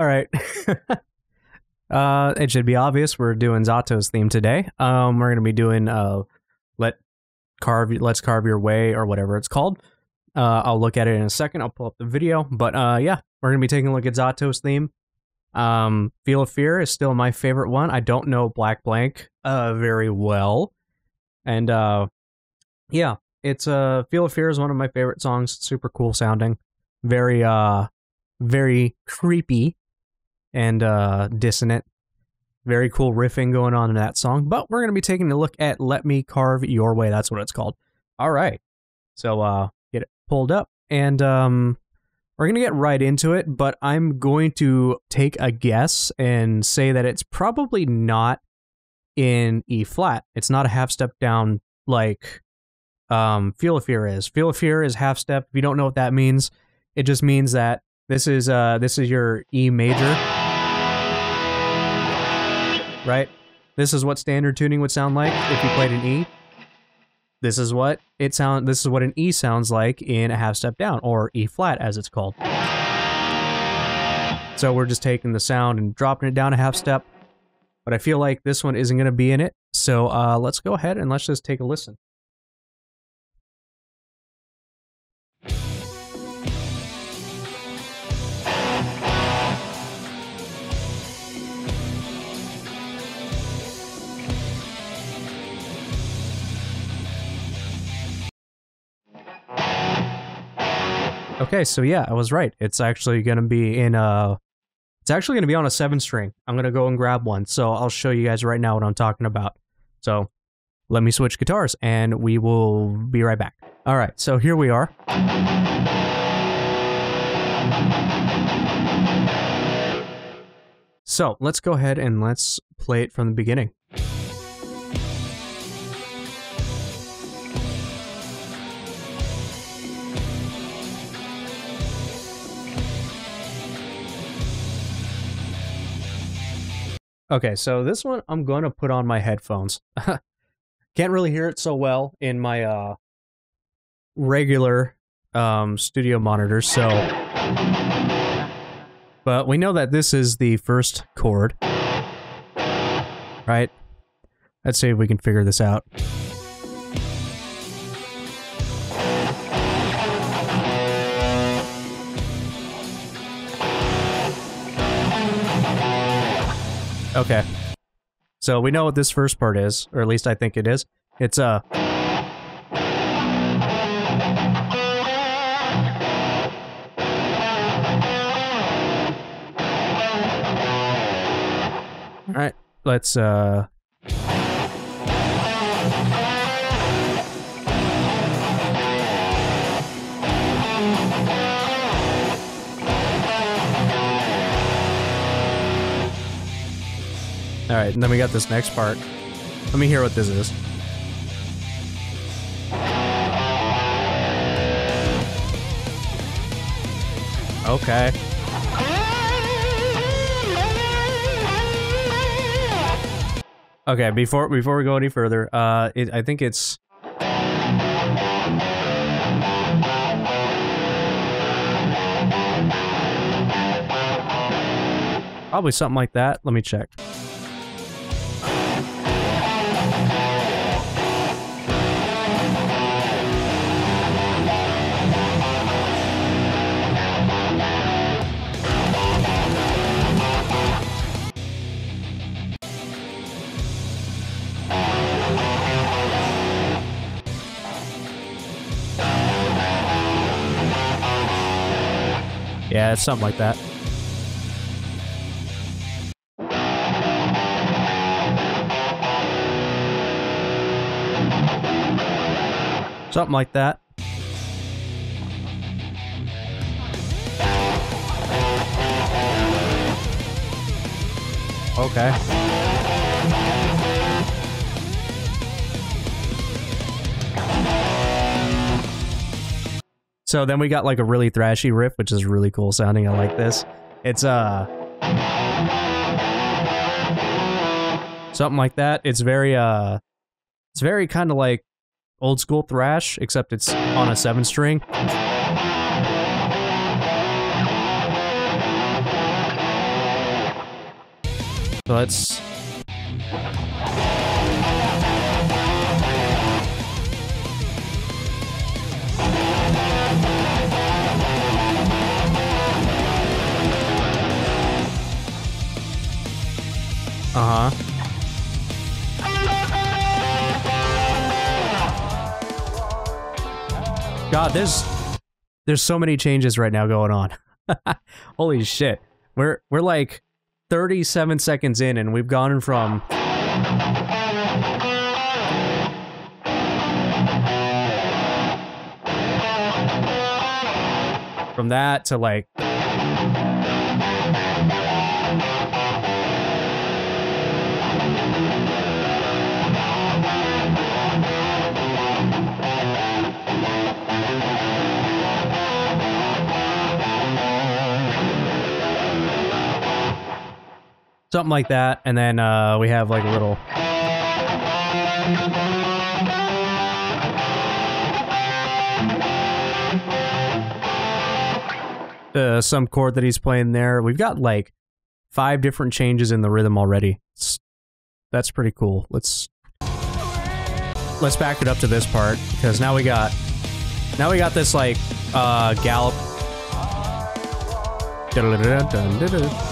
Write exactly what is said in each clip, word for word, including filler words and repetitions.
All right. uh, it should be obvious we're doing Zato's theme today. Um, we're going to be doing uh, Let Carve, Let's Carve Your Way, or whatever it's called. Uh, I'll look at it in a second. I'll pull up the video. But uh, yeah, we're going to be taking a look at Zato's theme. Um, Feel a Fear is still my favorite one. I don't know Black Blank uh, very well. And uh, yeah, it's uh, Feel a Fear is one of my favorite songs. It's super cool sounding. Very, uh, very creepy and uh, dissonant. Very cool riffing going on in that song. But we're going to be taking a look at Let Me Carve Your Way. That's what it's called. All right. So uh, get it pulled up. And um, we're going to get right into it. But I'm going to take a guess and say that it's probably not in E flat. It's not a half step down like um, Feel a Fear is. Feel a Fear is half step. If you don't know what that means, it just means that this is uh this is your E major, right? This is what standard tuning would sound like if you played an E. This is what it sound. This is what an E sounds like in a half step down, or E flat as it's called. So we're just taking the sound and dropping it down a half step. But I feel like this one isn't going to be in it, so uh, let's go ahead and let's just take a listen. Okay, so yeah, I was right. It's actually going to be in a... It's actually going to be on a seven string. I'm going to go and grab one, so I'll show you guys right now what I'm talking about. So let me switch guitars, and we will be right back. All right, so here we are. So let's go ahead and let's play it from the beginning. Okay, so this one I'm going to put on my headphones. Can't really hear it so well in my uh, regular um, studio monitor, so... But we know that this is the first chord. Right? Let's see if we can figure this out. Okay, so we know what this first part is, or at least I think it is. It's a... All right, let's uh... All right, and then we got this next part. Let me hear what this is. Okay. Okay, before before we go any further, uh, it, I think it's... probably something like that. Let me check. Yeah, it's something like that. Something like that. Okay. So then we got like a really thrashy riff, which is really cool sounding. I like this. It's uh something like that. It's very uh it's very kind of like old school thrash, except it's on a seven string. But Uh-huh. God, there's there's so many changes right now going on. Holy shit. We're we're like thirty-seven seconds in and we've gone from from that to like something like that, and then uh, we have like a little... Uh, some chord that he's playing there. We've got like five different changes in the rhythm already. It's, that's pretty cool. Let's... Let's back it up to this part, because now we got... Now we got this like, uh, gallop. Dun-dun-dun-dun-dun-dun.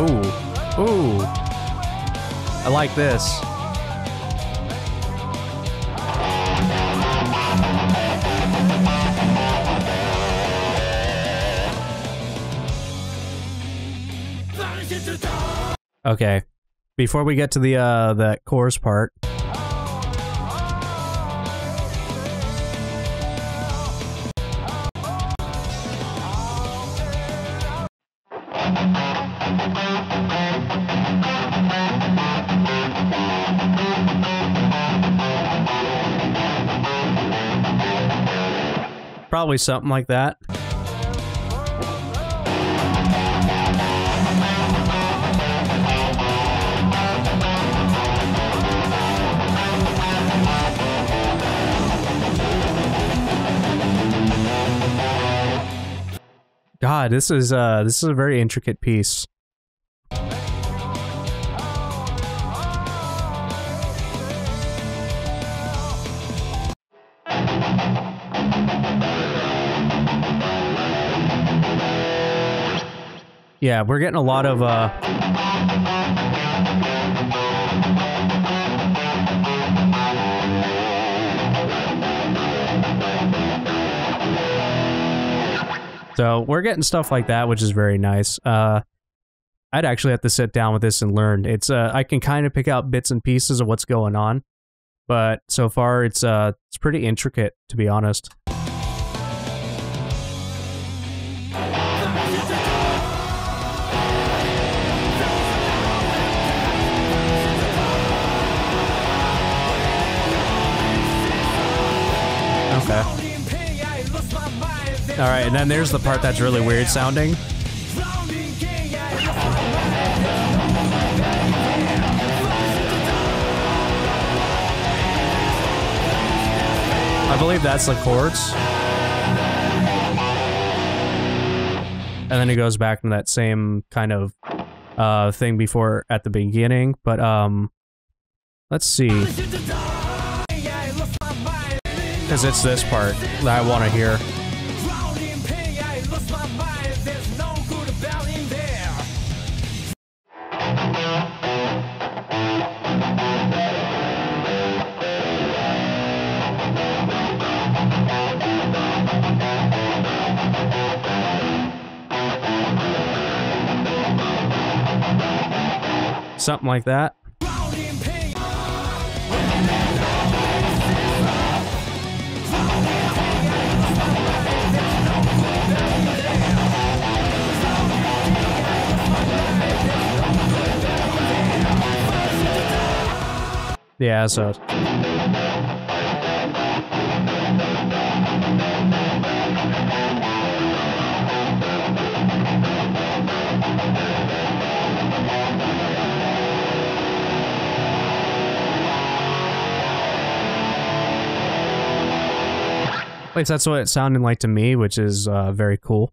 Ooh, ooh, I like this. Okay, before we get to the, uh, the chorus part. Probably something like that. God, this is uh this is a very intricate piece. Yeah, we're getting a lot of, uh... So, we're getting stuff like that, which is very nice. Uh, I'd actually have to sit down with this and learn. It's, uh, I can kind of pick out bits and pieces of what's going on. But, so far, it's, uh, it's pretty intricate, to be honest. Okay. Alright, and then there's the part that's really weird sounding. I believe that's the chords. And then it goes back to that same kind of uh, thing before at the beginning, but um... let's see. Because it's this part that I want to hear. Something like that. Yeah, so... least that's what it sounded like to me, which is uh, very cool.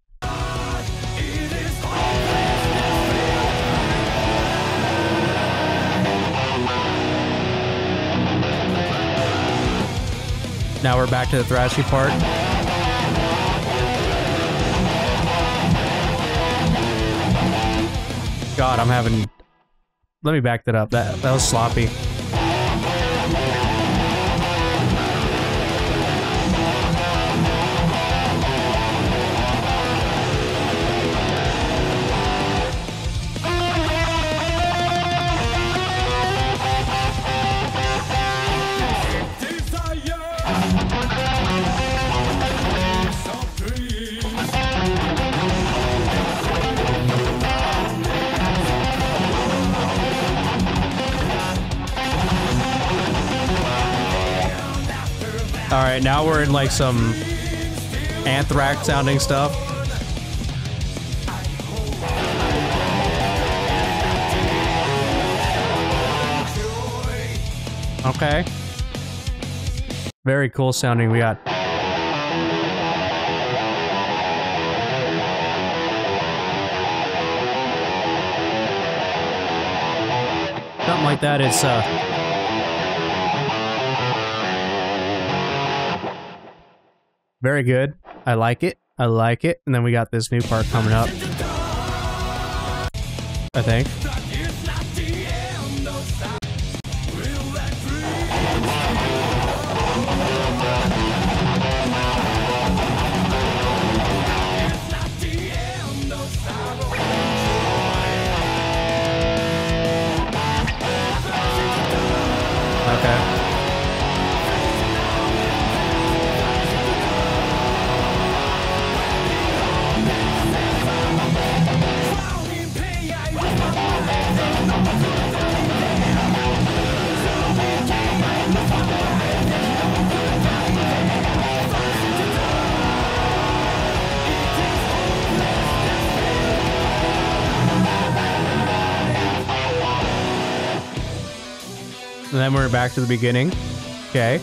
Now we're back to the thrashy part. God, I'm having... Let me back that up. That, that was sloppy. Alright, now we're in like some Anthrax sounding stuff. Okay. Very cool sounding. We got. Something like that. It's uh. Very good. I like it. I like it. And then we got this new part coming up. I think. And then we're back to the beginning. Okay.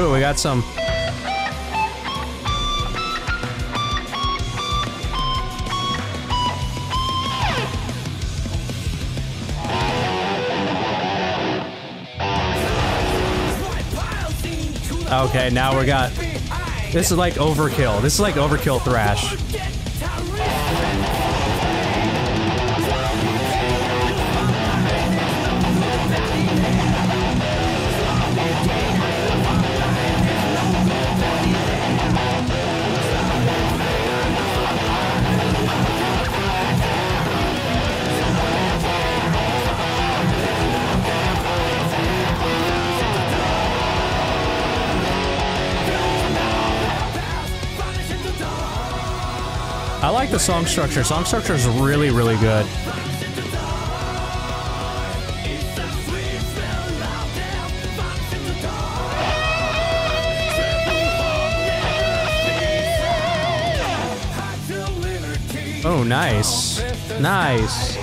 Ooh, we got some... Okay, now we got... This is like overkill. This is like overkill thrash. I like the song structure. Song structure is really, really good. Oh, nice. Nice.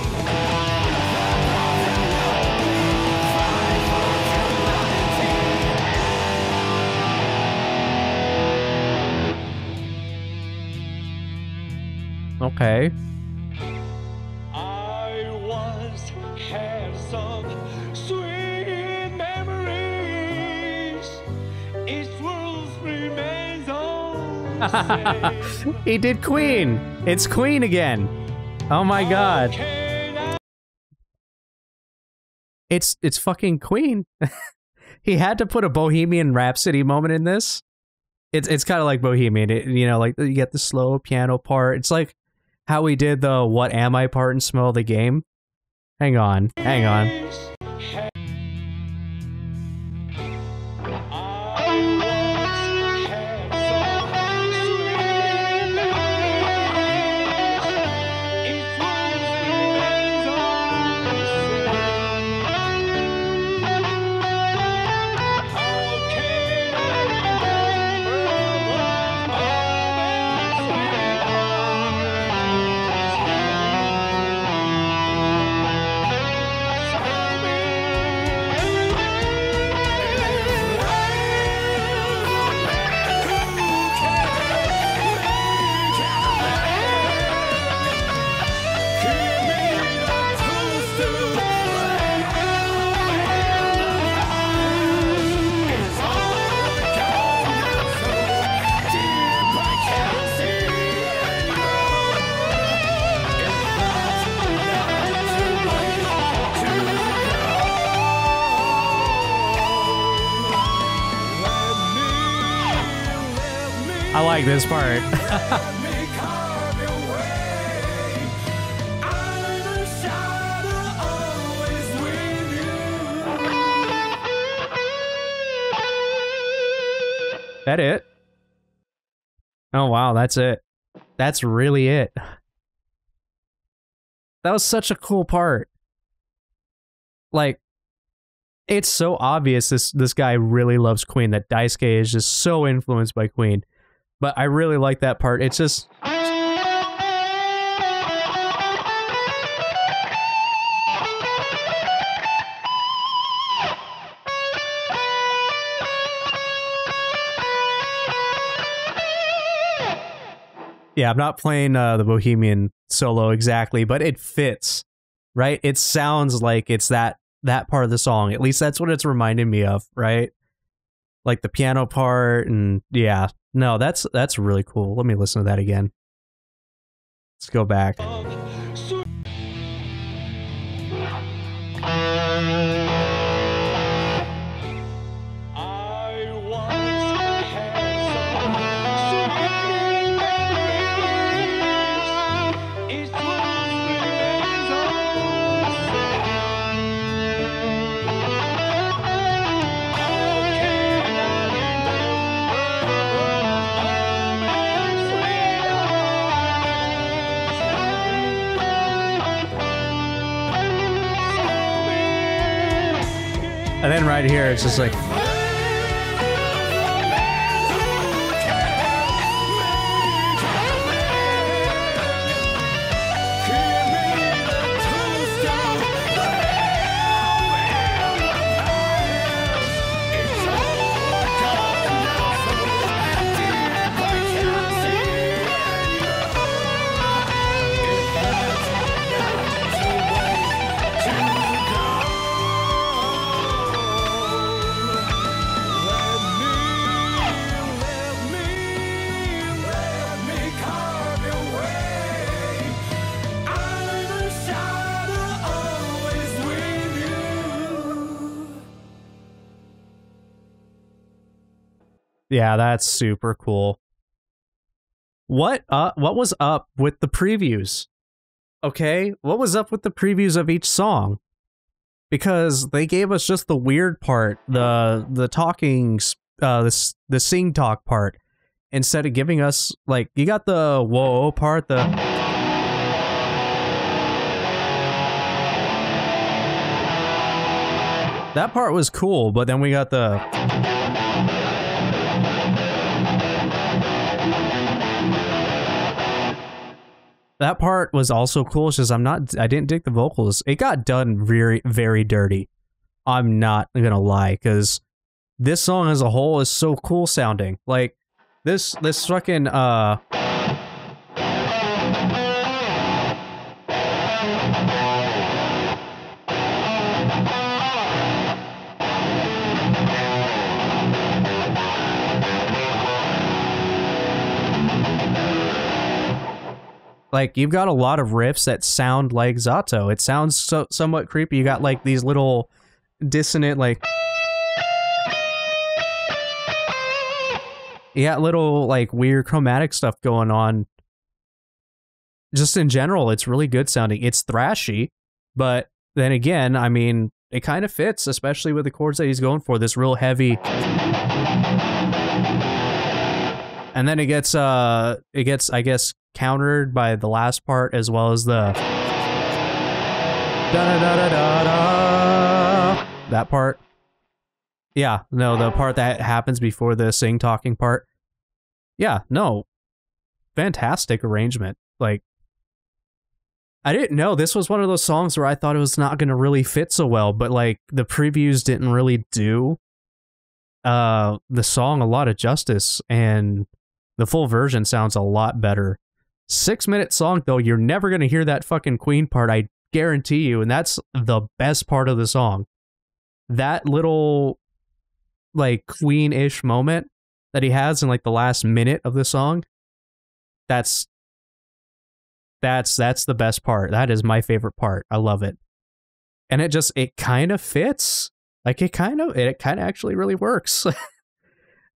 Okay. I once had some sweet memories. It will remain on. He did Queen. It's Queen again. Oh my God. It's it's fucking Queen. He had to put a Bohemian Rhapsody moment in this. It's it's kind of like Bohemian. It, you know, like you get the slow piano part. It's like how we did the What Am I part in Smell the Game. Hang on, hang on. I like this part. That it? Oh wow, that's it. That's really it. That was such a cool part. Like, it's so obvious this this guy really loves Queen, that Daisuke is just so influenced by Queen. But I really like that part. It's just... yeah, I'm not playing uh, the Bohemian solo exactly, but it fits, right? It sounds like it's that that part of the song. At least that's what it's reminding me of, right? Like the piano part, and yeah. No, that's that's really cool. Let me listen to that again. Let's go back. And then right here, it's just like... yeah, that's super cool. What uh what was up with the previews? Okay, what was up with the previews of each song? Because they gave us just the weird part, the the talking uh the the sing talk part, instead of giving us like you got the whoa part, the that part was cool, but then we got the that part was also cool. It's just I'm not, I didn't dig the vocals. It got done very, very dirty. I'm not gonna lie, because this song as a whole is so cool sounding. Like this, this fucking uh, like, you've got a lot of riffs that sound like Zato. It sounds so somewhat creepy. You got, like, these little dissonant, like... you got little, like, weird chromatic stuff going on. Just in general, it's really good sounding. It's thrashy, but then again, I mean, it kind of fits, especially with the chords that he's going for. This real heavy... and then it gets, uh, it gets, I guess, countered by the last part, as well as the da-da-da-da-da-da, that part. Yeah, no, the part that happens before the sing talking part. Yeah, no, fantastic arrangement. Like, I didn't know this was one of those songs where I thought it was not going to really fit so well, but like the previews didn't really do uh the song a lot of justice, and the full version sounds a lot better. Six minute song though, you're never gonna hear that fucking Queen part, I guarantee you, and that's the best part of the song. That little like Queen-ish moment that he has in like the last minute of the song, that's that's that's the best part. That is my favorite part. I love it. And it just, it kind of fits. Like, it kind of, it kind of actually really works.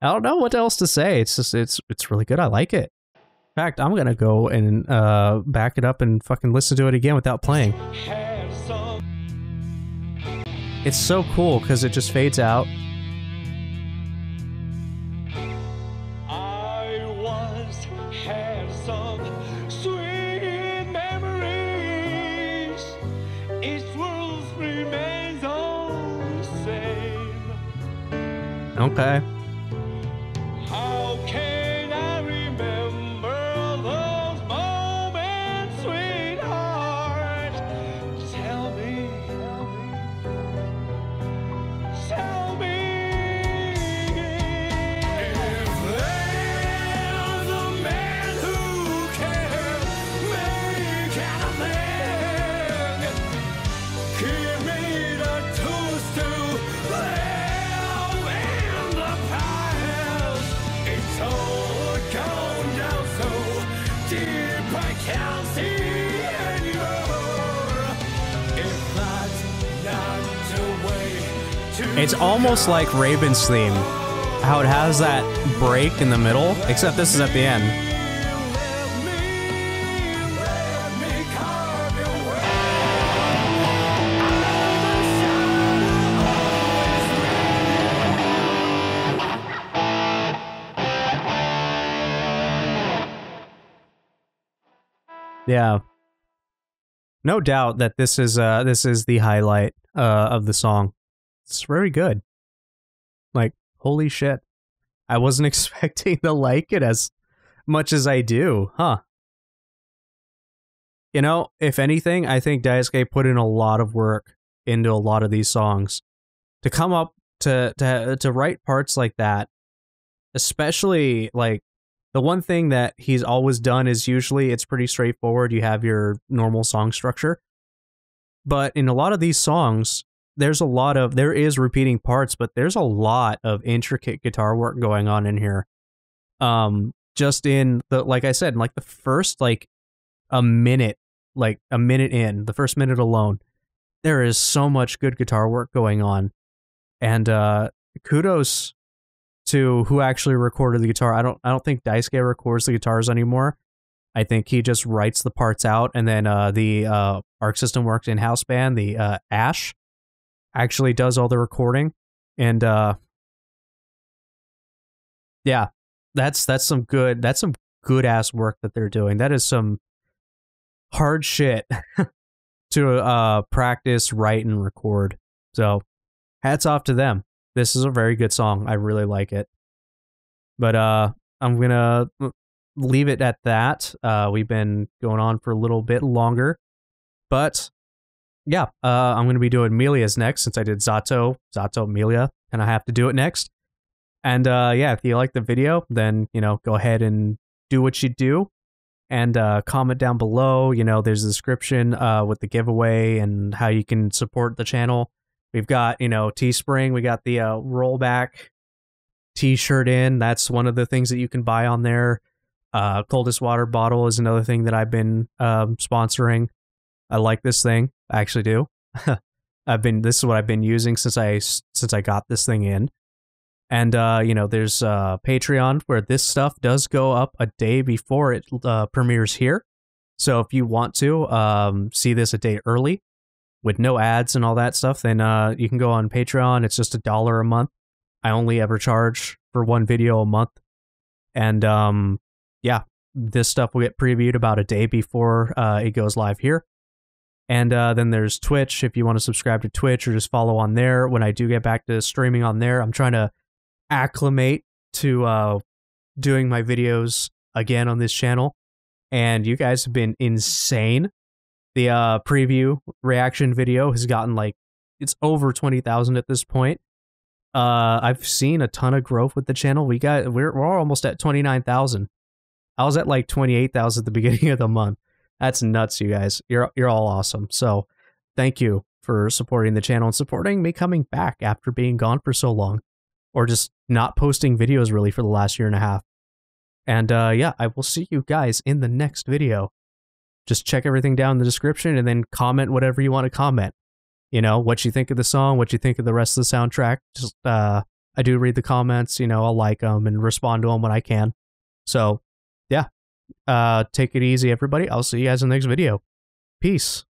I don't know what else to say. It's just, it's, it's really good. I like it. In fact, I'm gonna go and uh, back it up and fucking listen to it again without playing. It's so cool because it just fades out. Okay. How can I remember those moments, sweetheart? Tell me, tell me, tell me. If there's a man who can make anything, give me the tools to play. It's almost like Raven's theme, how it has that break in the middle, except this is at the end. Yeah, no doubt that this is uh this is the highlight uh of the song. It's very good. Like, holy shit. I wasn't expecting to like it as much as I do, huh? You know, if anything, I think Daisuke put in a lot of work into a lot of these songs. To come up, to, to, to write parts like that, especially, like, the one thing that he's always done is usually it's pretty straightforward. You have your normal song structure. But in a lot of these songs, there's a lot of, there is repeating parts, but there's a lot of intricate guitar work going on in here. Um, just in the, like I said, like the first, like a minute, like a minute in, the first minute alone, there is so much good guitar work going on. And uh, kudos to who actually recorded the guitar. I don't, I don't think Daisuke records the guitars anymore. I think he just writes the parts out, and then uh, the uh, Arc System Works in-house band, the uh, Ash, actually does all the recording. And uh yeah, that's that's some good that's some good ass work that they're doing. That is some hard shit to uh practice, write, and record. So hats off to them. This is a very good song. I really like it. But uh I'm gonna leave it at that. Uh we've been going on for a little bit longer, but yeah, uh, I'm going to be doing Melia's next, since I did Zato, Zato, Melia, and I have to do it next. And uh, yeah, if you like the video, then, you know, go ahead and do what you do, and uh, comment down below. You know, there's a description uh, with the giveaway and how you can support the channel. We've got, you know, Teespring, we got the uh, Rollback t-shirt in. That's one of the things that you can buy on there. Uh, Coldest Water Bottle is another thing that I've been um, sponsoring. I like this thing. I actually do. I've been, this is what I've been using since I, since I got this thing in. And, uh, you know, there's uh, Patreon, where this stuff does go up a day before it uh, premieres here. So if you want to um, see this a day early with no ads and all that stuff, then uh, you can go on Patreon. It's just a dollar a month. I only ever charge for one video a month. And um, yeah, this stuff will get previewed about a day before uh, it goes live here. And uh, then there's Twitch, if you want to subscribe to Twitch or just follow on there. When I do get back to streaming on there, I'm trying to acclimate to uh, doing my videos again on this channel. And you guys have been insane. The uh, preview reaction video has gotten, like, it's over twenty thousand at this point. Uh, I've seen a ton of growth with the channel. We got, we're, we're almost at twenty-nine thousand. I was at like twenty-eight thousand at the beginning of the month. That's nuts, you guys. You're you're all awesome. So thank you for supporting the channel and supporting me coming back after being gone for so long, or just not posting videos really for the last year and a half. And uh, yeah, I will see you guys in the next video. Just check everything down in the description, and then comment whatever you want to comment. You know, what you think of the song, what you think of the rest of the soundtrack. Just uh, I do read the comments, you know, I'll like them and respond to them when I can. So, yeah. Uh, take it easy, everybody. I'll see you guys in the next video. Peace.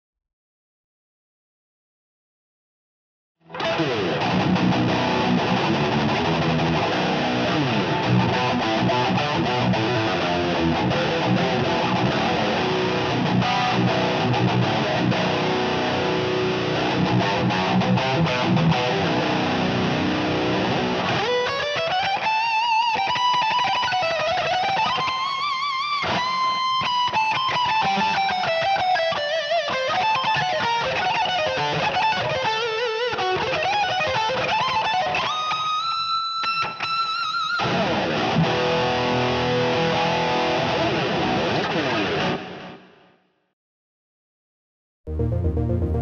Thank you.